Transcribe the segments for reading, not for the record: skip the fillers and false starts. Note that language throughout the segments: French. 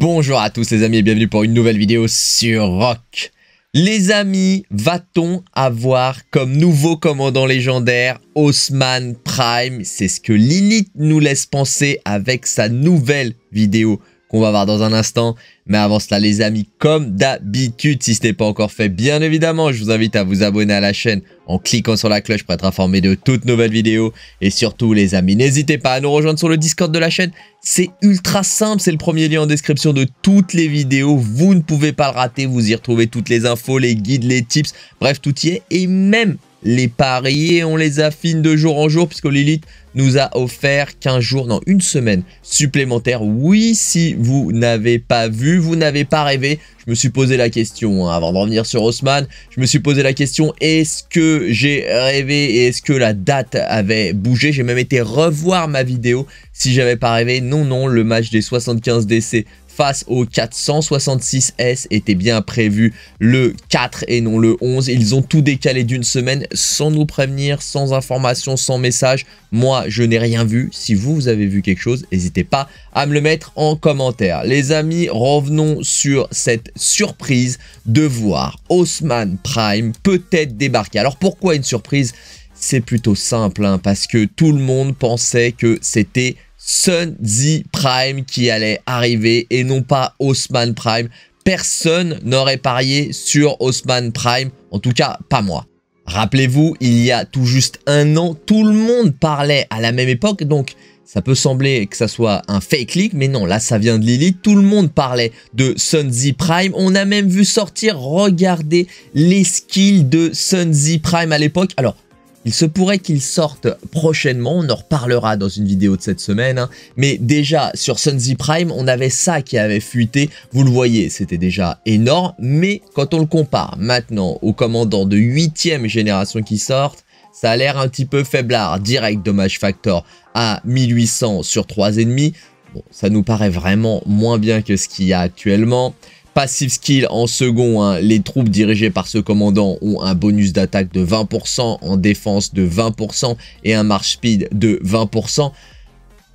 Bonjour à tous les amis et bienvenue pour une nouvelle vidéo sur ROK. Les amis, va-t-on avoir comme nouveau commandant légendaire Osman Prime? C'est ce que Lilith nous laisse penser avec sa nouvelle vidéo qu'on va voir dans un instant. Mais avant cela les amis, comme d'habitude, si ce n'est pas encore fait, bien évidemment, je vous invite à vous abonner à la chaîne en cliquant sur la cloche pour être informé de toutes nouvelles vidéos. Et surtout les amis, n'hésitez pas à nous rejoindre sur le Discord de la chaîne. C'est ultra simple, c'est le premier lien en description de toutes les vidéos. Vous ne pouvez pas le rater, vous y retrouvez toutes les infos, les guides, les tips, bref tout y est. Et même les paris, et on les affine de jour en jour puisque Lilith nous a offert 15 jours, non une semaine supplémentaire. Oui, si vous n'avez pas vu, vous n'avez pas rêvé. Je me suis posé la question, hein, avant d'en venir sur Osman, je me suis posé la question, est-ce que j'ai rêvé et est-ce que la date avait bougé? J'ai même été revoir ma vidéo si j'avais pas rêvé. Non, non, le match des 75 décès face au 466S était bien prévu le 4 et non le 11. Ils ont tout décalé d'une semaine sans nous prévenir, sans information, sans message. Moi, je n'ai rien vu. Si vous, vous avez vu quelque chose, n'hésitez pas à me le mettre en commentaire. Les amis, revenons sur cette surprise de voir Osman Prime peut-être débarquer. Alors, pourquoi une surprise? C'est plutôt simple, hein, parce que tout le monde pensait que c'était Sun Tzu Prime qui allait arriver et non pas Osman Prime. Personne n'aurait parié sur Osman Prime, en tout cas pas moi. Rappelez-vous, il y a tout juste un an, tout le monde parlait à la même époque, donc ça peut sembler que ça soit un fake leak, mais non, là ça vient de Lilith. Tout le monde parlait de Sun Tzu Prime. On a même vu sortir, regardez les skills de Sun Tzu Prime à l'époque. Alors, il se pourrait qu'il sorte prochainement, on en reparlera dans une vidéo de cette semaine, hein. Mais déjà sur Sun Tzu Prime, on avait ça qui avait fuité, vous le voyez, c'était déjà énorme, mais quand on le compare maintenant aux commandants de 8e génération qui sortent, ça a l'air un petit peu faiblard, direct dommage factor à 1800 sur 3,5, bon, ça nous paraît vraiment moins bien que ce qu'il y a actuellement. Passive skill en second, hein, les troupes dirigées par ce commandant ont un bonus d'attaque de 20%, en défense de 20% et un march speed de 20%.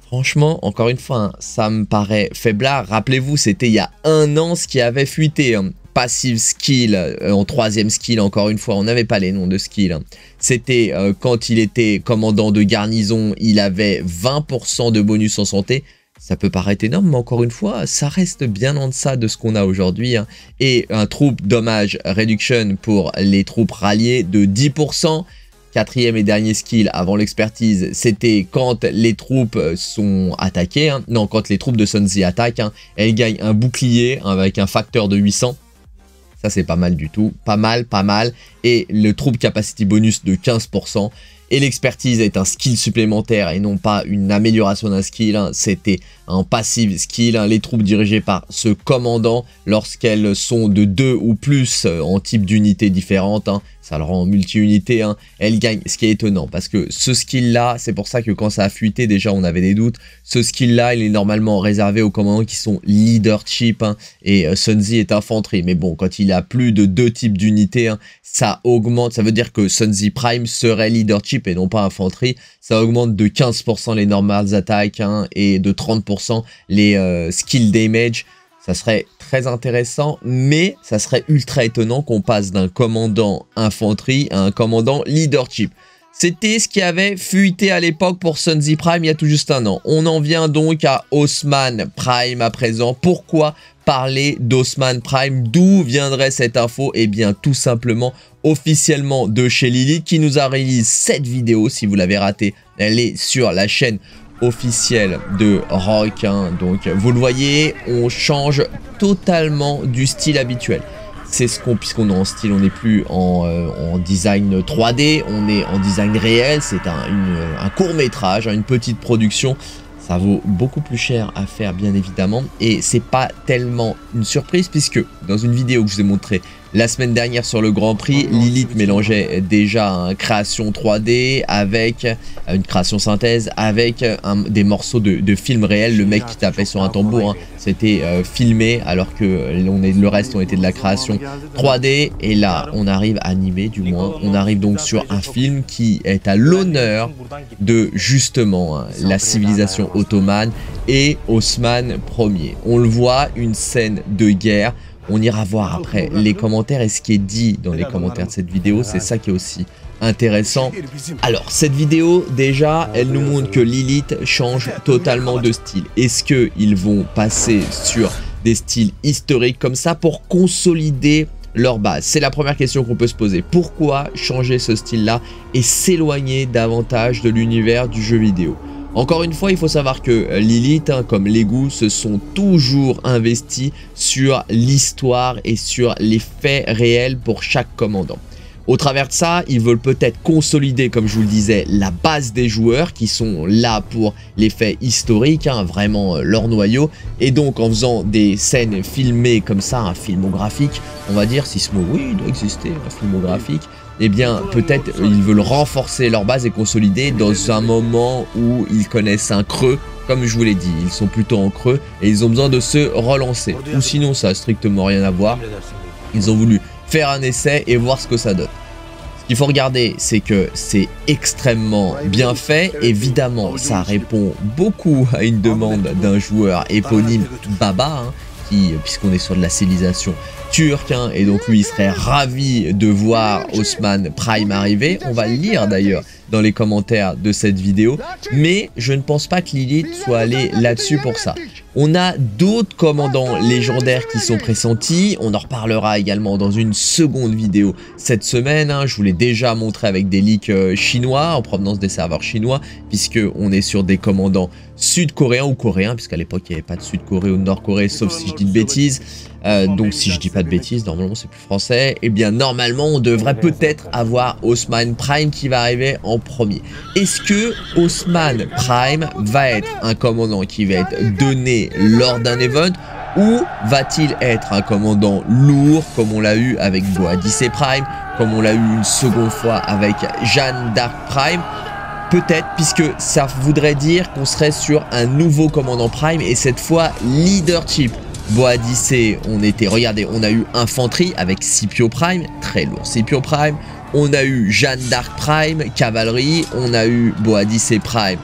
Franchement, encore une fois, hein, ça me paraît faiblard. Rappelez-vous, c'était il y a un an ce qui avait fuité. Hein. Passive skill, en troisième skill, encore une fois, on n'avait pas les noms de skill. Hein. C'était quand il était commandant de garnison, il avait 20% de bonus en santé. Ça peut paraître énorme, mais encore une fois, ça reste bien en deçà de ce qu'on a aujourd'hui. Hein. Et un troupe dommage reduction pour les troupes ralliées de 10%. Quatrième et dernier skill avant l'expertise, c'était quand les troupes sont attaquées. Hein. Non, quand les troupes de Sun Tzu attaquent, hein, elles gagnent un bouclier avec un facteur de 800. Ça, c'est pas mal du tout. Pas mal, pas mal. Et le troupe capacity bonus de 15%. Et l'expertise est un skill supplémentaire et non pas une amélioration d'un skill. Hein. C'était un passive skill. Hein. Les troupes dirigées par ce commandant, lorsqu'elles sont de 2 ou plus en type d'unité différente, hein, ça le rend en multi-unité, hein, elles gagnent. Ce qui est étonnant parce que ce skill-là, c'est pour ça que quand ça a fuité, déjà on avait des doutes. Ce skill-là, il est normalement réservé aux commandants qui sont leadership, hein, et Sun Tzu est infanterie. Mais bon, quand il a plus de 2 types d'unités, hein, ça augmente. Ça veut dire que Sun Tzu Prime serait leadership et non pas infanterie. Ça augmente de 15% les normales attaques, hein, et de 30% les skill damage. Ça serait très intéressant, mais ça serait ultra étonnant qu'on passe d'un commandant infanterie à un commandant leadership. C'était ce qui avait fuité à l'époque pour Sun Tzu Prime il y a tout juste un an. On en vient donc à Osman Prime à présent. Pourquoi parler d'Osman Prime? D'où viendrait cette info? Eh bien, tout simplement, officiellement de chez Lilith, qui nous a réalisé cette vidéo. Si vous l'avez ratée, elle est sur la chaîne officielle de ROK. Hein. Donc, vous le voyez, on change totalement du style habituel. C'est ce qu'on, puisqu'on est en style, on n'est plus en design 3D, on est en design réel. C'est un court métrage, une petite production. Ça vaut beaucoup plus cher à faire, bien évidemment. Et c'est pas tellement une surprise puisque dans une vidéo que je vous ai montrée La semaine dernière sur le Grand Prix, Lilith mélangeait déjà une création 3D avec une création synthèse, avec des morceaux de films réels. Le mec qui tapait sur un tambour, hein, c'était filmé, alors que le reste ont été de la création 3D. Et là, on arrive animé, du moins. On arrive donc sur un film qui est à l'honneur de justement la civilisation ottomane et Osman Ier. On le voit, une scène de guerre. On ira voir après les commentaires et ce qui est dit dans les commentaires de cette vidéo, c'est ça qui est aussi intéressant. Alors, cette vidéo, déjà, elle nous montre que Lilith change totalement de style. Est-ce qu'ils vont passer sur des styles historiques comme ça pour consolider leur base? C'est la première question qu'on peut se poser. Pourquoi changer ce style-là et s'éloigner davantage de l'univers du jeu vidéo? Encore une fois, il faut savoir que Lilith, hein, comme les goûts, se sont toujours investis sur l'histoire et sur les faits réels pour chaque commandant. Au travers de ça, ils veulent peut-être consolider, comme je vous le disais, la base des joueurs qui sont là pour les faits historiques, hein, vraiment leur noyau. Et donc, en faisant des scènes filmées comme ça, un filmographique, on va dire, si ce mot, oui, il doit exister, un filmographique, eh bien, peut-être ils veulent renforcer leur base et consolider dans un moment où ils connaissent un creux. Comme je vous l'ai dit, ils sont plutôt en creux et ils ont besoin de se relancer. Ou sinon, ça n'a strictement rien à voir. Ils ont voulu faire un essai et voir ce que ça donne. Ce qu'il faut regarder, c'est que c'est extrêmement bien fait. Évidemment, ça répond beaucoup à une demande d'un joueur éponyme Baba, hein, qui, puisqu'on est sur de la civilisation turque, hein, et donc lui, il serait ravi de voir Osman Prime arriver. On va le lire d'ailleurs dans les commentaires de cette vidéo, mais je ne pense pas que Lilith soit allée là-dessus pour ça. On a d'autres commandants légendaires qui sont pressentis. On en reparlera également dans une seconde vidéo cette semaine, hein. Je vous l'ai déjà montré avec des leaks chinois, en provenance des serveurs chinois, puisqu'on est sur des commandants sud-coréens ou coréens, puisqu'à l'époque, il n'y avait pas de Sud-Corée ou de Nord-Corée, sauf si je dis de bêtises. Donc, si je dis pas de bêtises, normalement, c'est plus français. Eh bien, normalement, on devrait peut-être avoir Osman Prime qui va arriver en premier. Est-ce que Osman Prime va être un commandant qui va être donné lors d'un event, ou va-t-il être un commandant lourd comme on l'a eu avec Boudica Prime, comme on l'a eu une seconde fois avec Jeanne d'Arc Prime? Peut-être, puisque ça voudrait dire qu'on serait sur un nouveau commandant Prime et cette fois leadership. Boudica, on était, regardez, on a eu infanterie avec Scipio Prime, très lourd Scipio Prime, on a eu Jeanne d'Arc Prime, cavalerie, on a eu Boudica Prime,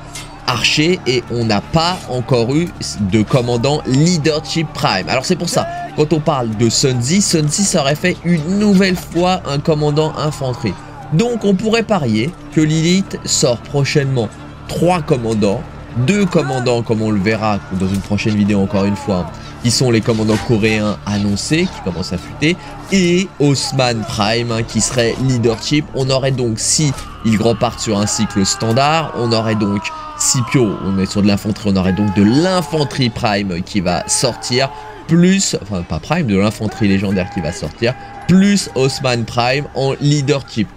archer, et on n'a pas encore eu de commandant leadership prime. Alors c'est pour ça, quand on parle de Sun Tzu, Sun Tzu aurait fait une nouvelle fois un commandant infanterie. Donc on pourrait parier que Lilith sort prochainement 3 commandants, 2 commandants comme on le verra dans une prochaine vidéo encore une fois, qui sont les commandants coréens annoncés, qui commencent à fuiter, et Osman Prime, hein, qui serait leadership. On aurait donc, si ils repartent sur un cycle standard, on aurait donc Scipio, on est sur de l'infanterie, on aurait donc de l'infanterie Prime qui va sortir, plus, enfin pas Prime, de l'infanterie légendaire qui va sortir, plus Osman Prime en leadership.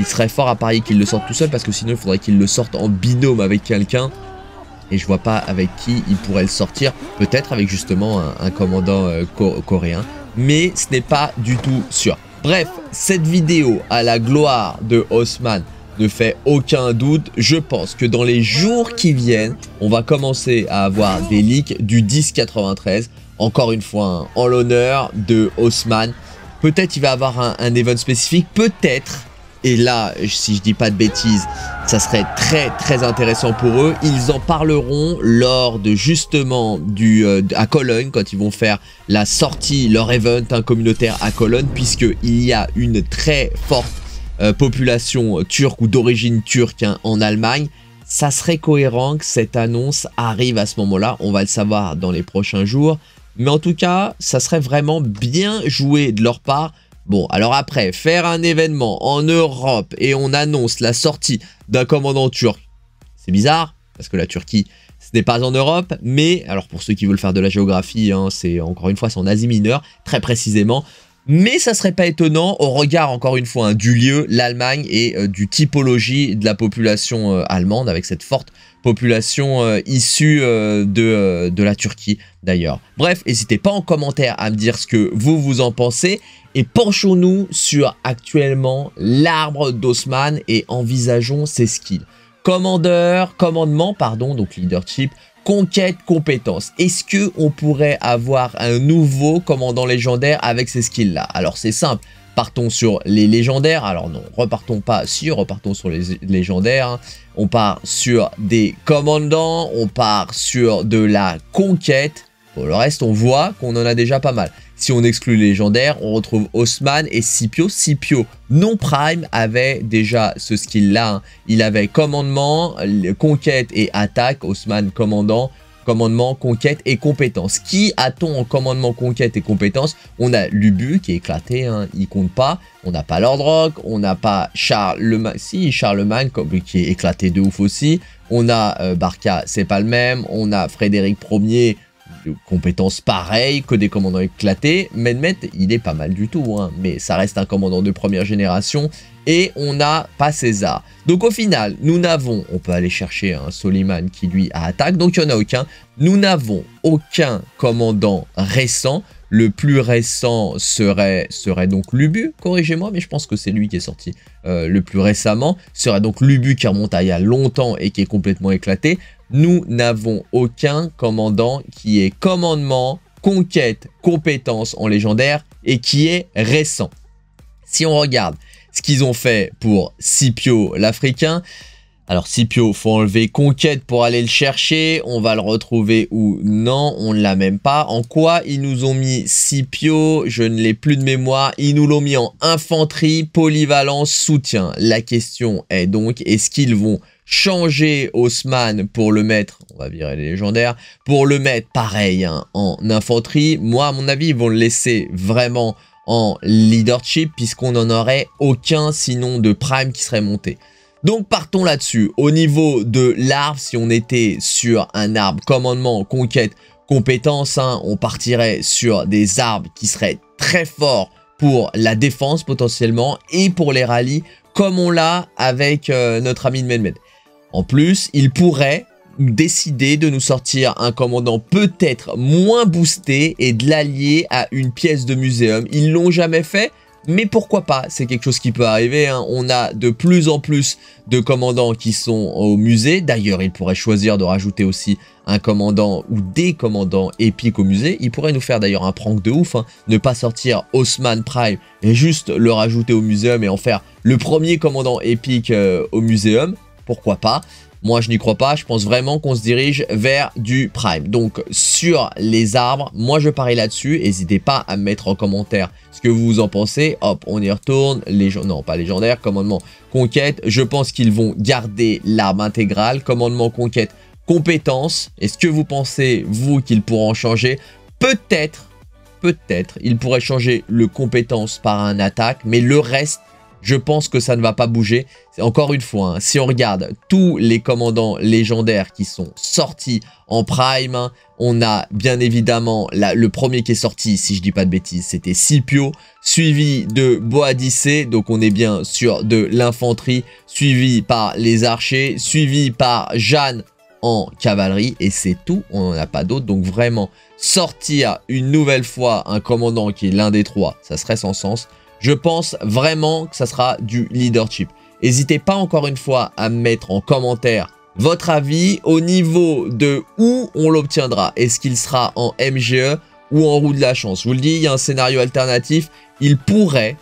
Il serait fort à parier qu'il le sorte tout seul, parce que sinon il faudrait qu'il le sorte en binôme avec quelqu'un. Et je vois pas avec qui il pourrait le sortir. Peut-être avec justement un commandant coréen. Mais ce n'est pas du tout sûr. Bref, cette vidéo à la gloire de Osman ne fait aucun doute. Je pense que dans les jours qui viennent, on va commencer à avoir des leaks du 1093. Encore une fois, hein, en l'honneur de Osman. Peut-être il va avoir un event spécifique. Peut-être. Et là, si je dis pas de bêtises, ça serait très très intéressant pour eux. Ils en parleront lors de justement à Cologne, quand ils vont faire la sortie, leur event, hein, communautaire à Cologne, puisqu'il y a une très forte population turque ou d'origine turque, hein, en Allemagne. Ça serait cohérent que cette annonce arrive à ce moment-là. On va le savoir dans les prochains jours. Mais en tout cas, ça serait vraiment bien joué de leur part. Bon, alors après, faire un événement en Europe et on annonce la sortie d'un commandant turc, c'est bizarre, parce que la Turquie, ce n'est pas en Europe, mais, alors pour ceux qui veulent faire de la géographie, hein, c'est encore une fois, c'est en Asie mineure, très précisément, Mais ça serait pas étonnant au regard, encore une fois, du lieu, l'Allemagne et du typologie de la population allemande, avec cette forte population issue de la Turquie d'ailleurs. Bref, n'hésitez pas en commentaire à me dire ce que vous en pensez et penchons-nous sur actuellement l'arbre d'Osman et envisageons ses skills. Commandement, donc leadership, conquête, compétence. Est-ce qu'on pourrait avoir un nouveau commandant légendaire avec ces skills-là? Alors c'est simple, partons sur les légendaires. Alors non, repartons sur les légendaires. On part sur des commandants, on part sur de la conquête. Pour le reste, on voit qu'on en a déjà pas mal. Si on exclut les légendaires, on retrouve Osman et Scipio. Scipio non prime avait déjà ce skill-là. Il avait commandement, conquête et attaque. Osman commandant, commandement, conquête et compétence. Qui a-t-on en commandement, conquête et compétence? On a Lubu qui est éclaté, il compte pas. On n'a pas Lord Rock, on n'a pas Charlemagne. Si, Charlemagne qui est éclaté de ouf aussi. On a Barca, c'est pas le même. On a Frédéric Ier. Compétences pareilles que des commandants éclatés. Mehmet, il est pas mal du tout, mais ça reste un commandant de première génération. Et on n'a pas César. Donc au final, nous n'avons... On peut aller chercher un Soliman qui lui a attaque, donc il n'y en a aucun. Nous n'avons aucun commandant récent. Le plus récent serait donc Lubu, corrigez-moi, mais je pense que c'est lui qui est sorti le plus récemment. Serait donc Lubu qui remonte à il y a longtemps et qui est complètement éclaté. Nous n'avons aucun commandant qui est commandement, conquête, compétence en légendaire et qui est récent. Si on regarde ce qu'ils ont fait pour Scipio l'Africain, alors Scipio, faut enlever conquête pour aller le chercher. On va le retrouver ou non, on ne l'a même pas. En quoi ils nous ont mis Scipio? Je ne l'ai plus de mémoire. Ils nous l'ont mis en infanterie, polyvalence, soutien. La question est donc, est-ce qu'ils vont changer Osman pour le mettre, on va virer les légendaires, pour le mettre pareil en infanterie? Moi, à mon avis, ils vont le laisser vraiment en leadership puisqu'on n'en aurait aucun sinon de prime qui serait monté. Donc partons là-dessus. Au niveau de l'arbre, si on était sur un arbre commandement, conquête, compétence, on partirait sur des arbres qui seraient très forts pour la défense potentiellement et pour les rallyes comme on l'a avec notre ami de Mehmet. En plus, il pourrait décider de nous sortir un commandant peut-être moins boosté et de l'allier à une pièce de muséum. Ils l'ont jamais fait. Mais pourquoi pas? C'est quelque chose qui peut arriver. On a de plus en plus de commandants qui sont au musée. D'ailleurs, il pourrait choisir de rajouter aussi un commandant ou des commandants épiques au musée. Il pourrait nous faire d'ailleurs un prank de ouf. Ne pas sortir Osman Prime et juste le rajouter au muséum et en faire le premier commandant épique au muséum. Pourquoi pas? Moi, je n'y crois pas. Je pense vraiment qu'on se dirige vers du prime. Donc, sur les arbres, moi, je parie là-dessus. N'hésitez pas à me mettre en commentaire ce que vous en pensez. Hop, on y retourne. Non, pas légendaire. Commandement, conquête. Je pense qu'ils vont garder l'arbre intégral. Commandement, conquête, compétence. Est-ce que vous pensez, vous, qu'ils pourront changer? Peut-être, ils pourraient changer le compétence par un attaque. Mais le reste, je pense que ça ne va pas bouger. Encore une fois, si on regarde tous les commandants légendaires qui sont sortis en prime, on a bien évidemment le premier qui est sorti, si je dis pas de bêtises, c'était Scipio, suivi de Boudica, donc on est bien sûr de l'infanterie, suivi par les archers, suivi par Jeanne en cavalerie, et c'est tout, on n'en a pas d'autres. Donc vraiment, sortir une nouvelle fois un commandant qui est l'un des trois, ça serait sans sens. Je pense vraiment que ça sera du leadership. N'hésitez pas encore une fois à mettre en commentaire votre avis au niveau de où on l'obtiendra. Est-ce qu'il sera en MGE ou en roue de la chance? Je vous le dis, il y a un scénario alternatif. Il pourrait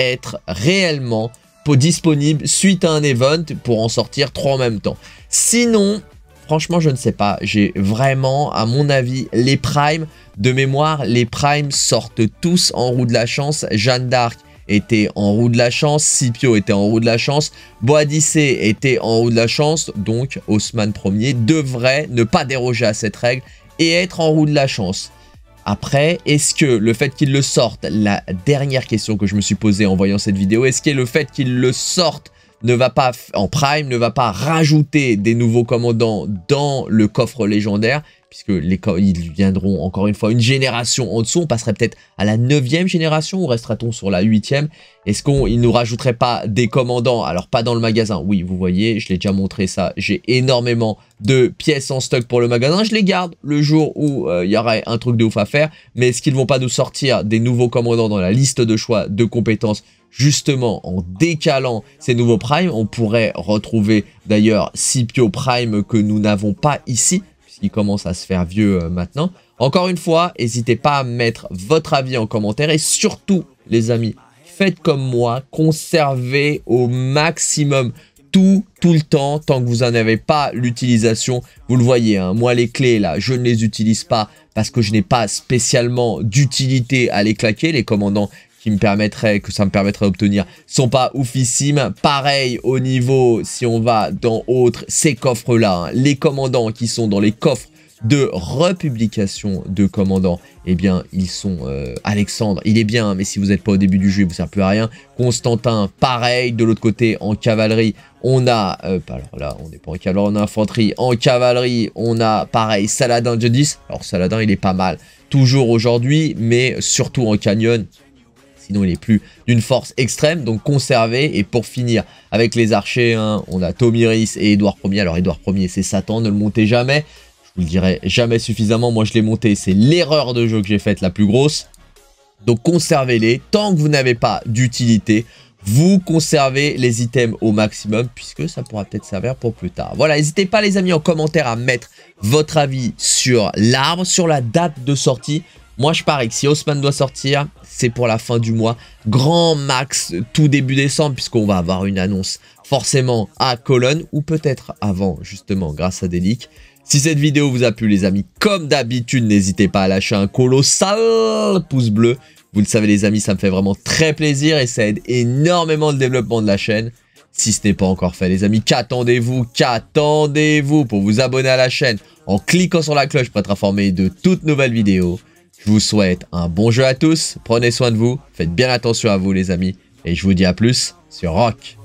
être réellement disponible suite à un event pour en sortir 3 en même temps. Sinon... Franchement, je ne sais pas. J'ai vraiment, à mon avis, les primes de mémoire. Les primes sortent tous en roue de la chance. Jeanne d'Arc était en roue de la chance. Scipio était en roue de la chance. Boudica était en roue de la chance. Donc, Osman Ier devrait ne pas déroger à cette règle et être en roue de la chance. Après, est-ce que le fait qu'il le sorte, la dernière question que je me suis posée en voyant cette vidéo, est-ce que le fait qu'il le sorte ne va pas en prime, ne va pas rajouter des nouveaux commandants dans le coffre légendaire, puisque ils viendront encore une fois une génération en dessous. On passerait peut-être à la 9e génération ou restera-t-on sur la 8e? Est-ce qu'ils nous rajouteraient pas des commandants? Alors pas dans le magasin, oui vous voyez, je l'ai déjà montré ça, j'ai énormément de pièces en stock pour le magasin, je les garde le jour où il y aurait un truc de ouf à faire. Mais est-ce qu'ils vont pas nous sortir des nouveaux commandants dans la liste de choix de compétences? Justement, en décalant ces nouveaux primes, on pourrait retrouver d'ailleurs Scipio Prime que nous n'avons pas ici, puisqu'il commence à se faire vieux maintenant. Encore une fois, n'hésitez pas à mettre votre avis en commentaire et surtout, les amis, faites comme moi, conservez au maximum tout le temps, tant que vous n'en avez pas l'utilisation. Vous le voyez, hein, moi les clés là, je ne les utilise pas parce que je n'ai pas spécialement d'utilité à les claquer, les commandants qui me permettrait, que ça me permettrait d'obtenir, sont pas oufissimes. Pareil au niveau, si on va dans autres, ces coffres-là, hein, les commandants qui sont dans les coffres de republication de commandants, eh bien, ils sont... Alexandre, il est bien, mais si vous n'êtes pas au début du jeu, il ne vous sert plus à rien. Constantin, pareil, de l'autre côté, en cavalerie, on a... alors là, on n'est pas en cavalerie, on a infanterie. En cavalerie, on a, pareil, Saladin de 10. Alors, Saladin, il est pas mal, toujours aujourd'hui, mais surtout en canyon. Sinon, il est plus d'une force extrême, donc conservé. Et pour finir, avec les archers, hein, on a Tomiris et Edouard Ier. Alors, Edouard Ier, c'est Satan, ne le montez jamais. Je vous le dirai jamais suffisamment. Moi, je l'ai monté, c'est l'erreur de jeu que j'ai faite la plus grosse. Donc, conservez-les. Tant que vous n'avez pas d'utilité, vous conservez les items au maximum, puisque ça pourra peut-être servir pour plus tard. Voilà, n'hésitez pas, les amis, en commentaire à mettre votre avis sur l'arbre, sur la date de sortie. Moi, je parie que si Osman doit sortir, c'est pour la fin du mois. Grand max, tout début décembre, puisqu'on va avoir une annonce forcément à Cologne, ou peut-être avant, justement, grâce à des leaks. Si cette vidéo vous a plu, les amis, comme d'habitude, n'hésitez pas à lâcher un colossal pouce bleu. Vous le savez, les amis, ça me fait vraiment très plaisir et ça aide énormément le développement de la chaîne. Si ce n'est pas encore fait, les amis, qu'attendez-vous pour vous abonner à la chaîne en cliquant sur la cloche pour être informé de toutes nouvelles vidéos. Je vous souhaite un bon jeu à tous, prenez soin de vous, faites bien attention à vous les amis, et je vous dis à plus sur ROK.